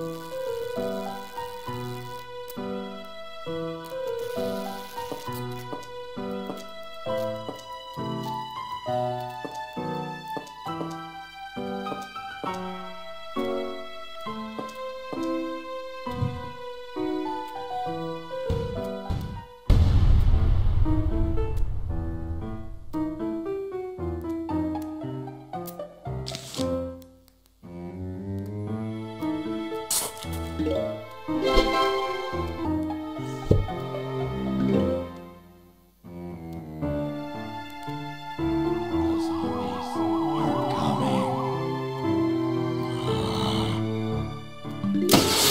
Zombies are coming.